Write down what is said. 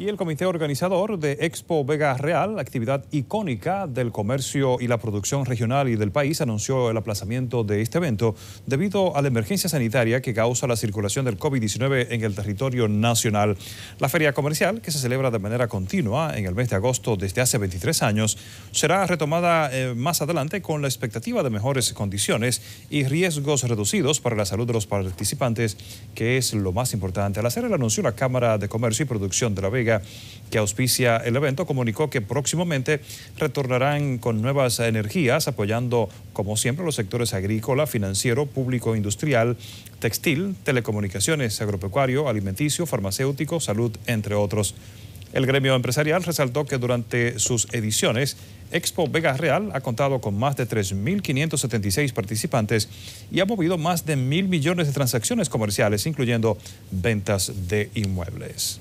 y el comité organizador de Expo Vega Real, actividad icónica del comercio y la producción regional y del país, anunció el aplazamiento de este evento debido a la emergencia sanitaria que causa la circulación del COVID-19 en el territorio nacional. La feria comercial, que se celebra de manera continua en el mes de agosto desde hace 23 años, será retomada más adelante con la expectativa de mejores condiciones y riesgos reducidos para la salud de los participantes, que es lo más importante. Al hacer el anuncio, la Cámara de Comercio y Producción de la Vega, que auspicia el evento, comunicó que próximamente retornarán con nuevas energías, apoyando como siempre los sectores agrícola, financiero, público, industrial, textil, telecomunicaciones, agropecuario, alimenticio, farmacéutico, salud, entre otros. El gremio empresarial resaltó que durante sus ediciones Expo Vega Real ha contado con más de 3.576 participantes y ha movido más de 1.000 millones de transacciones comerciales, incluyendo ventas de inmuebles.